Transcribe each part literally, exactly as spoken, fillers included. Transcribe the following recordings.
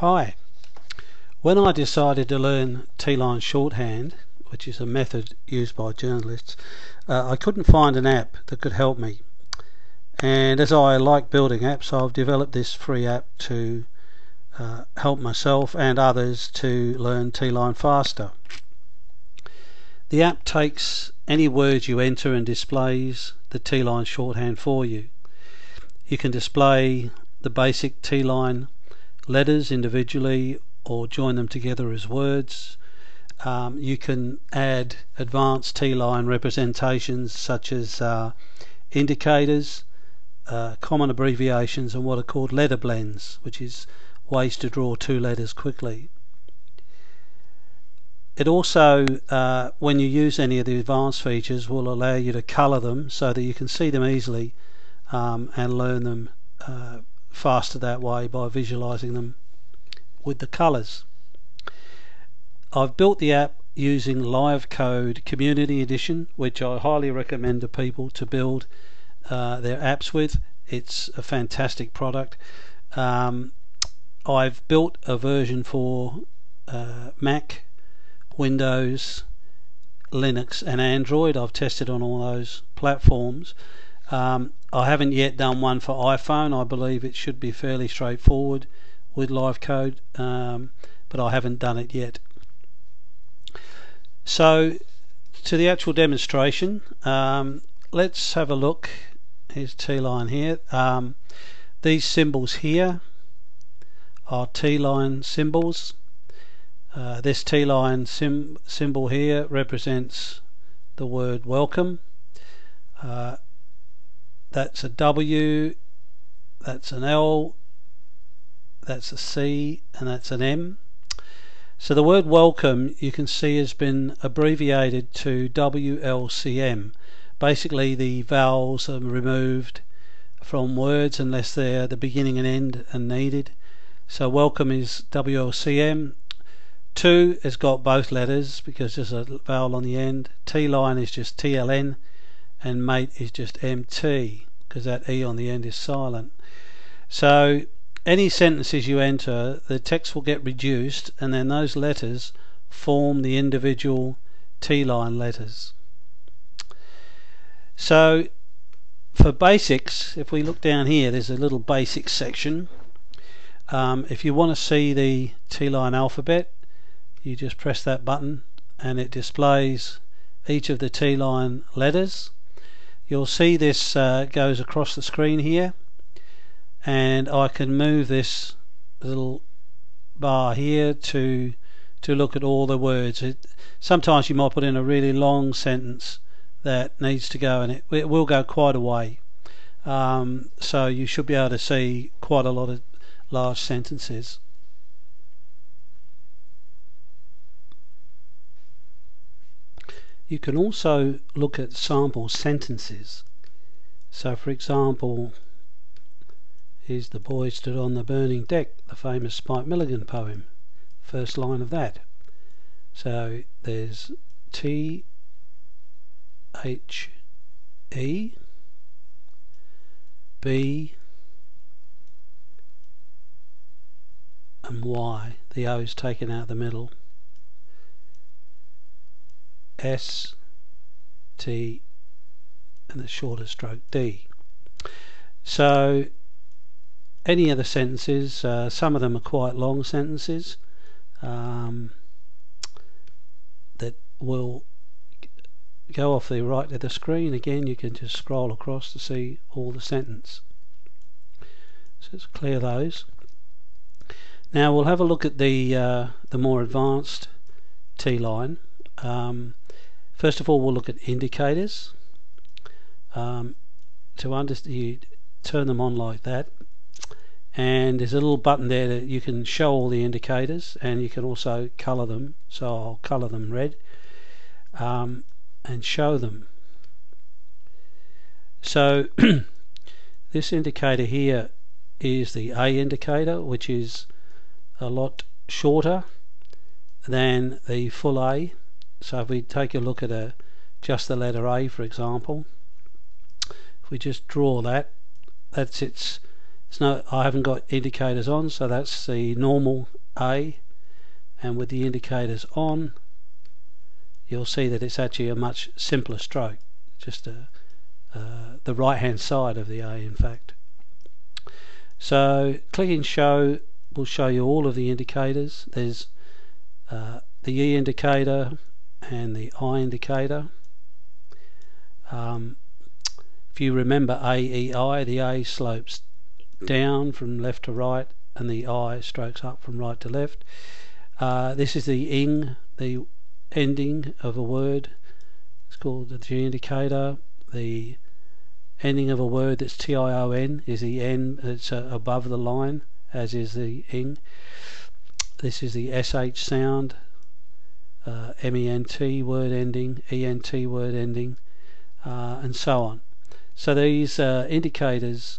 Hi. When I decided to learn Teeline shorthand, which is a method used by journalists, uh, I couldn't find an app that could help me. And as I like building apps, I've developed this free app to uh, help myself and others to learn Teeline faster. The app takes any words you enter and displays the Teeline shorthand for you. You can display the basic Teeline letters individually or join them together as words. Um, you can add advanced Teeline representations such as uh, indicators, uh, common abbreviations, and what are called letter blends, which is ways to draw two letters quickly. It also, uh, when you use any of the advanced features, will allow you to colour them so that you can see them easily um, and learn them uh, faster that way by visualizing them with the colors. I've built the app using LiveCode Community Edition, which I highly recommend to people to build uh, their apps with. It's a fantastic product. Um, I've built a version for uh, Mac, Windows, Linux and Android. I've tested on all those platforms. Um, I haven't yet done one for iPhone. I believe it should be fairly straightforward with LiveCode, um, but I haven't done it yet. So to the actual demonstration, um, let's have a look. Here's Teeline here. Um, these symbols here are Teeline symbols. Uh, this Teeline sim symbol here represents the word welcome. Uh, that's a W, that's an L, that's a C, and that's an M. So the word welcome, you can see, has been abbreviated to W L C M. Basically the vowels are removed from words unless they're the beginning and end and needed. So welcome is W L C M. Two has got both letters because there's a vowel on the end. Teeline is just T L N, and mate is just M T because that E on the end is silent. So any sentences you enter, the text will get reduced and then those letters form the individual Teeline letters. So for basics, if we look down here, there's a little basics section. Um, if you want to see the Teeline alphabet, you just press that button and it displays each of the Teeline letters. You'll see this uh, goes across the screen here, and I can move this little bar here to to look at all the words. It, sometimes you might put in a really long sentence that needs to go, and it, it will go quite a way. Um, so you should be able to see quite a lot of large sentences. You can also look at sample sentences. So for example, here's "The boy stood on the burning deck," the famous Spike Milligan poem, first line of that. So there's T H E B and Y, the O is taken out of the middle, S T and the shorter stroke D. So any other sentences, uh, some of them are quite long sentences um, that will go off the right of the screen. Again, you can just scroll across to see all the sentence. So let's clear those. Now we'll have a look at the uh, the more advanced Teeline. Um, first of all, we'll look at indicators. Um, to understand, you turn them on like that, and there's a little button there that you can show all the indicators, and you can also colour them. So I'll colour them red um, and show them. So this indicator here is the A indicator, which is a lot shorter than the full A. So if we take a look at a, just the letter A, for example, if we just draw that, that's its So I haven't got indicators on, so that's the normal A, and with the indicators on you'll see that it's actually a much simpler stroke, just a, uh, the right hand side of the A in fact. So clicking show will show you all of the indicators. There's uh, the E indicator and the I indicator. Um, if you remember A E I, the A slopes down from left to right and the I strokes up from right to left. Uh, this is the ing, the ending of a word. It's called the G indicator. The ending of a word that's T I O N is the N that's uh, above the line, as is the ing. This is the S H sound, uh, M E N T word ending, E N T word ending, uh, and so on. So these uh, indicators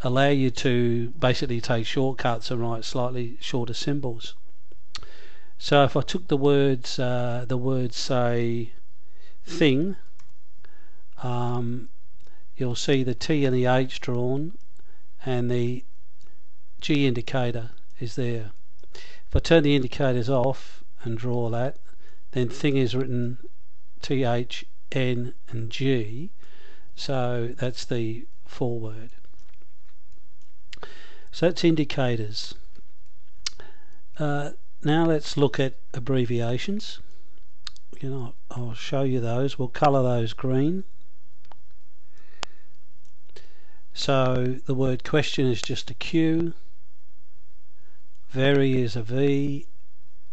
allow you to basically take shortcuts and write slightly shorter symbols. So if I took the words, uh, the word say thing, um, you'll see the T and the H drawn, and the G indicator is there. If I turn the indicators off and draw that, then thing is written T, H, N, and G. So that's the forward. So that's indicators. Uh, now let's look at abbreviations. You know, I'll show you those. We'll colour those green. So the word question is just a Q. Very is a V.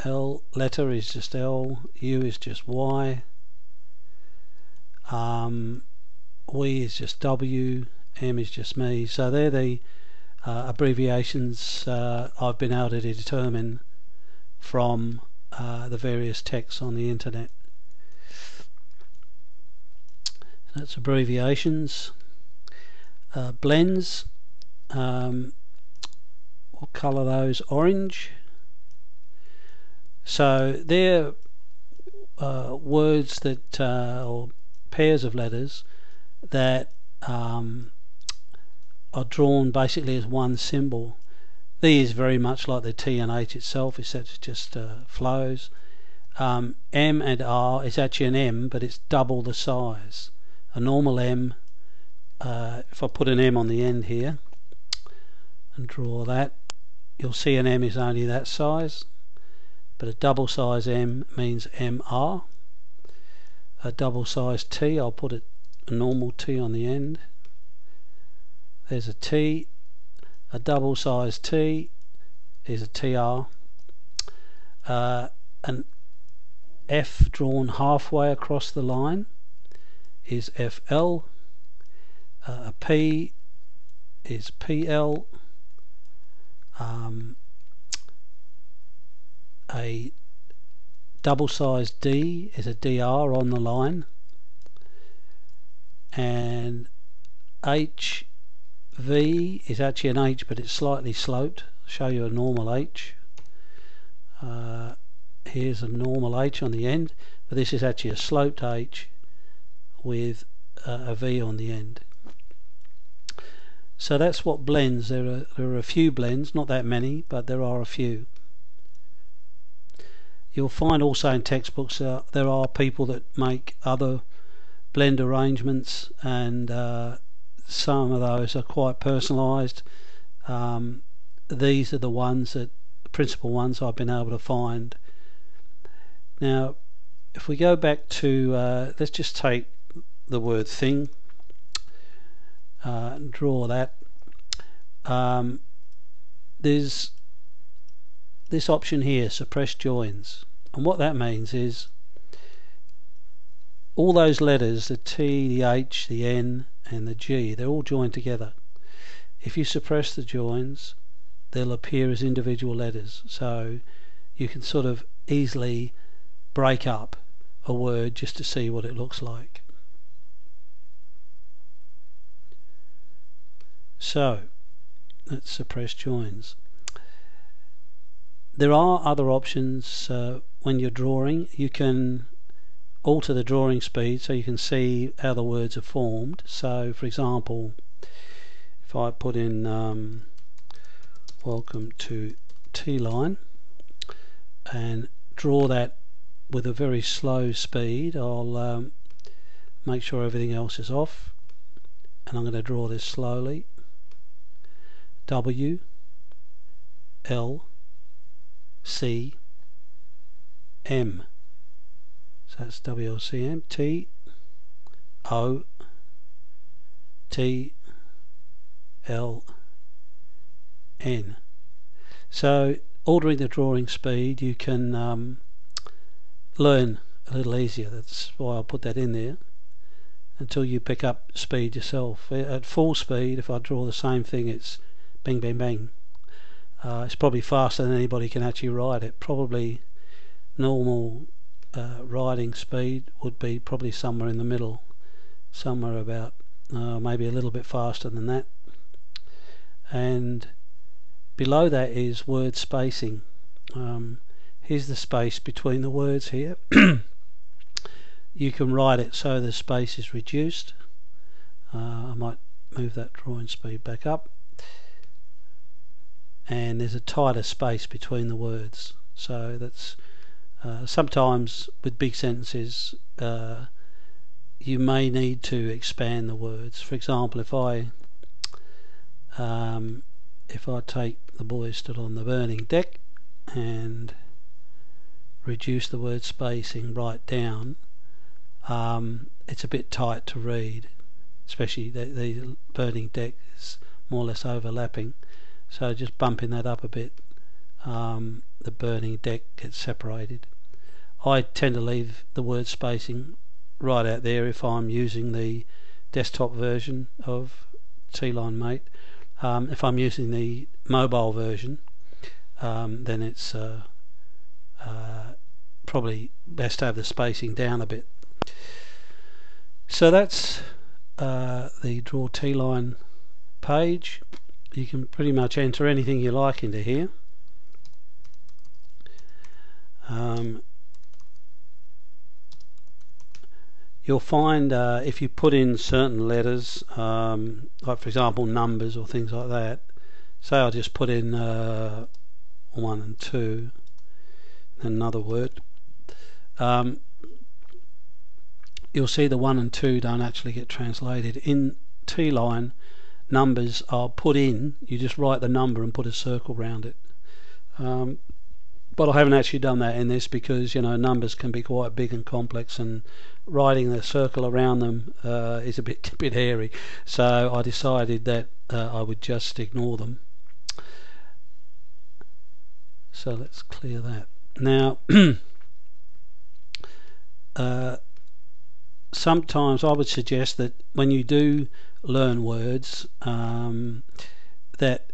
L letter is just L. U is just Y. Um, we is just W. M is just me. So they're the Uh, abbreviations uh, I've been able to determine from uh, the various texts on the internet. That's abbreviations. Uh, blends, um, we'll colour those orange. So they're uh, words that, uh, or pairs of letters that um, are drawn basically as one symbol. These very much like the T and H itself, except it just uh, flows. Um, M and R is actually an M, but it's double the size. A normal M, uh, if I put an M on the end here and draw that, you'll see an M is only that size, but a double size M means M R. A double size T, I'll put a, a normal T on the end. There's a T. A double size T is a T R. Uh, an F drawn halfway across the line is F L. Uh, a P is P L. Um, a double size D is a D R on the line. And H V is actually an H, but it's slightly sloped. I'll show you a normal H. Uh, here's a normal H on the end, but this is actually a sloped H with uh, a V on the end. So that's what blends. There are, there are a few blends, not that many, but there are a few. You'll find also in textbooks uh, there are people that make other blend arrangements, and uh, some of those are quite personalised. Um, these are the ones that, the principal ones I've been able to find. Now if we go back to, uh, let's just take the word thing uh, and draw that. Um, there's this option here, suppress joins, and what that means is all those letters, the T, the H, the N and the G, they're all joined together. If you suppress the joins, they'll appear as individual letters, so you can sort of easily break up a word just to see what it looks like. So let's suppress joins. There are other options uh, when you're drawing. You can alter the drawing speed so you can see how the words are formed. So for example, if I put in um, welcome to Teeline and draw that with a very slow speed, I'll um, make sure everything else is off, and I'm going to draw this slowly. W L C M, so that's W L C M, T O T L N. So altering the drawing speed, you can um, learn a little easier. That's why I'll put that in there, until you pick up speed yourself. At full speed, if I draw the same thing, it's bing bang bang. Uh, it's probably faster than anybody can actually write it. Probably normal uh, writing speed would be probably somewhere in the middle, somewhere about uh, maybe a little bit faster than that. And below that is word spacing. Um, here's the space between the words here. You can write it so the space is reduced. Uh, I might move that drawing speed back up. And there's a tighter space between the words, so that's uh, sometimes with big sentences uh, you may need to expand the words. For example, if I um, if I take "the boy stood on the burning deck" and reduce the word spacing right down, um, it's a bit tight to read, especially the, the burning deck is more or less overlapping. So just bumping that up a bit, um, the burning deck gets separated. I tend to leave the word spacing right out there if I'm using the desktop version of Teeline Mate. Um, if I'm using the mobile version, um, then it's uh, uh, probably best to have the spacing down a bit. So that's uh, the Draw Teeline page. You can pretty much enter anything you like into here. Um, you'll find uh, if you put in certain letters, um, like for example numbers or things like that, say I'll just put in uh, one and two, another word, um, you'll see the one and two don't actually get translated. In Teeline, numbers are put in, you just write the number and put a circle round it. Um, but I haven't actually done that in this because, you know, numbers can be quite big and complex, and writing the circle around them uh, is a bit a bit hairy. So I decided that uh, I would just ignore them. So let's clear that. Now, uh, sometimes I would suggest that when you do learn words, um, that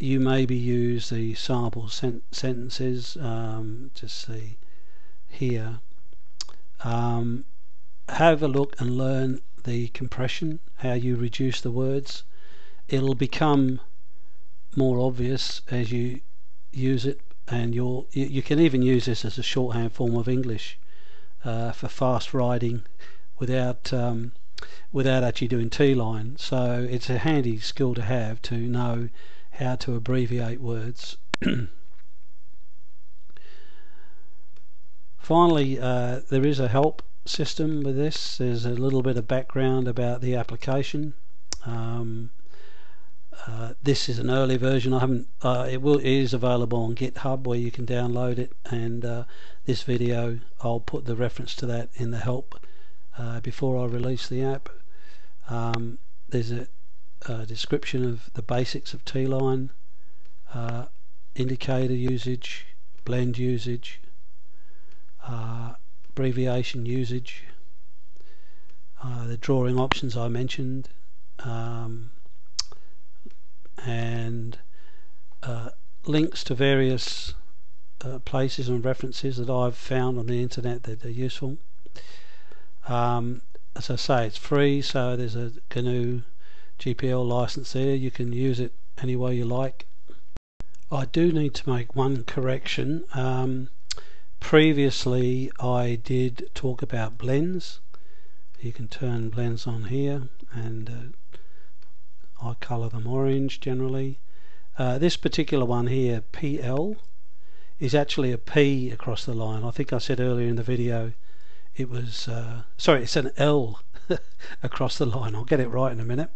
you maybe use the sample sen sentences. Um, just see here, um, have a look and learn the compression, how you reduce the words. It'll become more obvious as you use it, and you'll you, you can even use this as a shorthand form of English uh, for fast writing without um, without actually doing Teeline. So it's a handy skill to have, to know how to abbreviate words. Finally, uh, there is a help system with this. There's a little bit of background about the application. Um, uh, this is an early version. I haven't. Uh, it will it is available on GitHub where you can download it. And uh, this video, I'll put the reference to that in the help. Uh, before I release the app, um, there's a, a description of the basics of Teeline, uh, indicator usage, blend usage, uh, abbreviation usage, uh, the drawing options I mentioned, um, and uh, links to various uh, places and references that I've found on the internet that are useful. Um, as I say, it's free, so there's a G N U G P L license there. You can use it any way you like. I do need to make one correction. Um, previously I did talk about blends. You can turn blends on here, and uh, I colour them orange generally. Uh, this particular one here, P L, is actually a P across the line. I think I said earlier in the video it was, uh, sorry, it's an L across the line. I'll get it right in a minute.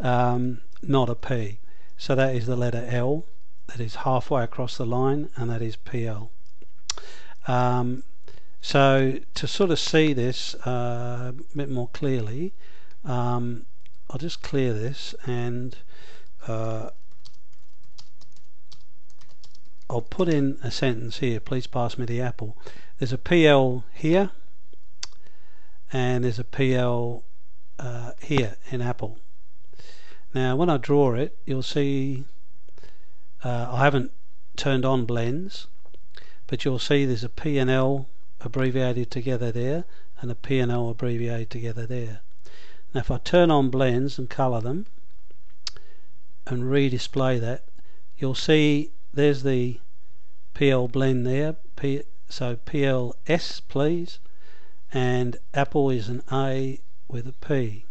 Um, not a P. So that is the letter L, that is halfway across the line, and that is P L. Um, so to sort of see this uh, a bit more clearly, um, I'll just clear this and uh, I'll put in a sentence here, please pass me the apple. There's a P L here and there's a P L uh, here in apple. Now when I draw it, you'll see uh, I haven't turned on blends, but you'll see there's a P and L abbreviated together there and a P and L abbreviated together there. Now if I turn on blends and colour them and redisplay that, you'll see there's the P L blend there, P, so P L S please, and apple is an A with a P.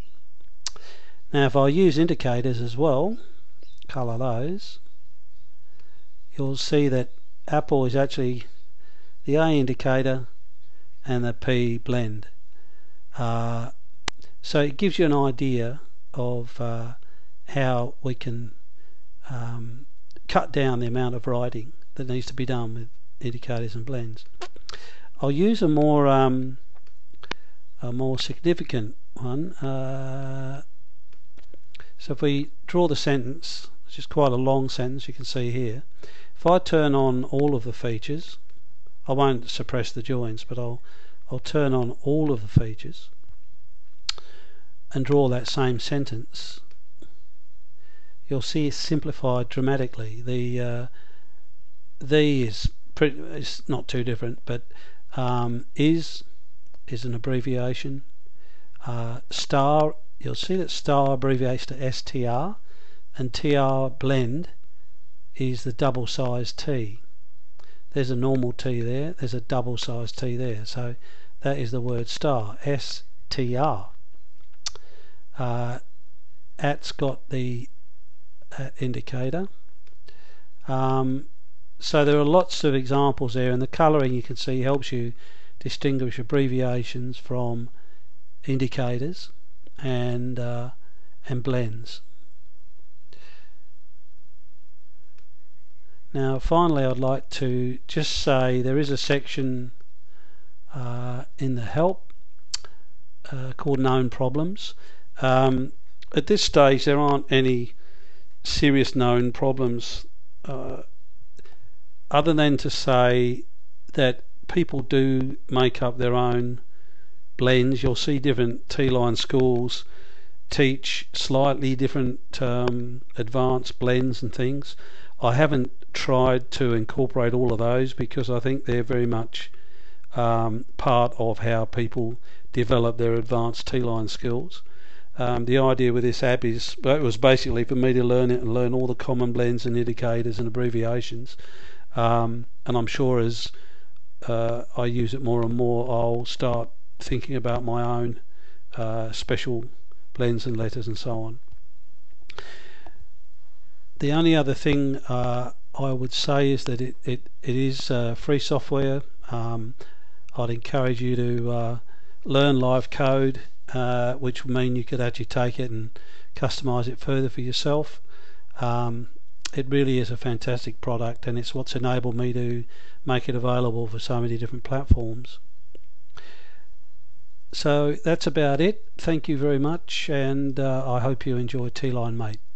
Now if I use indicators as well, colour those, you'll see that apple is actually the A indicator and the P blend. Uh, so it gives you an idea of uh, how we can um, cut down the amount of writing that needs to be done with indicators and blends. I'll use a more um, a more significant one. Uh, so if we draw the sentence, which is quite a long sentence, you can see here. If I turn on all of the features, I won't suppress the joins, but I'll I'll turn on all of the features and draw that same sentence. You'll see it's simplified dramatically. The uh, the is pretty, it's not too different, but um, is is an abbreviation. Uh, star, you'll see that star abbreviates to S T R, and T R blend is the double size T. There's a normal T there. There's a double size T there. So that is the word star, S T R. Uh, at's got the Uh, indicator. Um, so there are lots of examples there, and the colouring you can see helps you distinguish abbreviations from indicators and uh, and blends. Now finally I'd like to just say there is a section uh, in the help uh, called known problems. Um, at this stage there aren't any serious known problems, uh, other than to say that people do make up their own blends. You'll see different Teeline schools teach slightly different um, advanced blends and things. I haven't tried to incorporate all of those because I think they're very much um, part of how people develop their advanced Teeline skills. Um, the idea with this app is, well, it was basically for me to learn it and learn all the common blends and indicators and abbreviations, um, and I'm sure as uh, I use it more and more I'll start thinking about my own uh, special blends and letters and so on. The only other thing uh, I would say is that it, it, it is uh, free software. um, I'd encourage you to uh, learn LiveCode, Uh, which would mean you could actually take it and customize it further for yourself. Um, it really is a fantastic product, and it's what's enabled me to make it available for so many different platforms. So that's about it. Thank you very much, and uh, I hope you enjoy Teeline Mate.